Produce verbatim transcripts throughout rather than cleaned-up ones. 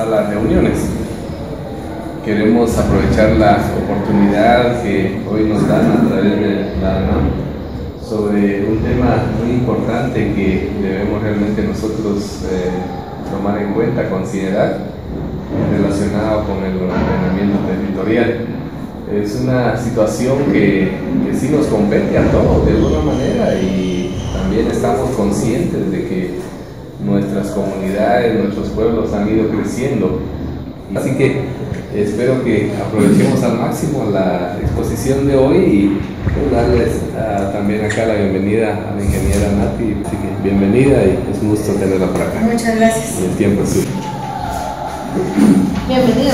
a las reuniones. Queremos aprovechar la oportunidad que hoy nos dan a través de la ANAM sobre un tema muy importante que debemos realmente nosotros eh, tomar en cuenta, considerar, relacionado con el ordenamiento territorial. Es una situación que, que sí nos compete a todos de alguna manera, y también estamos conscientes de que nuestras comunidades, nuestros pueblos han ido creciendo. Así que espero que aprovechemos al máximo la exposición de hoy y darles uh, también acá la bienvenida a la ingeniera Naty. Así que bienvenida, y es un gusto tenerla por acá. Muchas gracias. Y el tiempo es suyo. Bienvenido.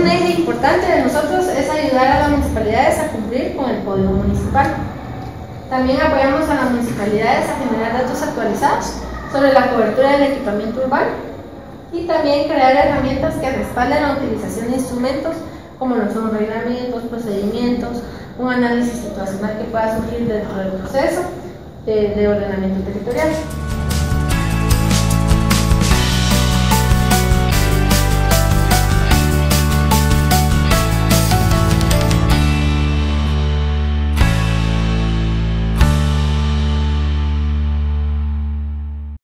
Un eje importante de nosotros es ayudar a las municipalidades a cumplir con el código municipal. También apoyamos a las municipalidades a generar datos actualizados sobre la cobertura del equipamiento urbano y también crear herramientas que respalden la utilización de instrumentos como lo son reglamentos, procedimientos, un análisis situacional que pueda surgir dentro del proceso de, de ordenamiento territorial.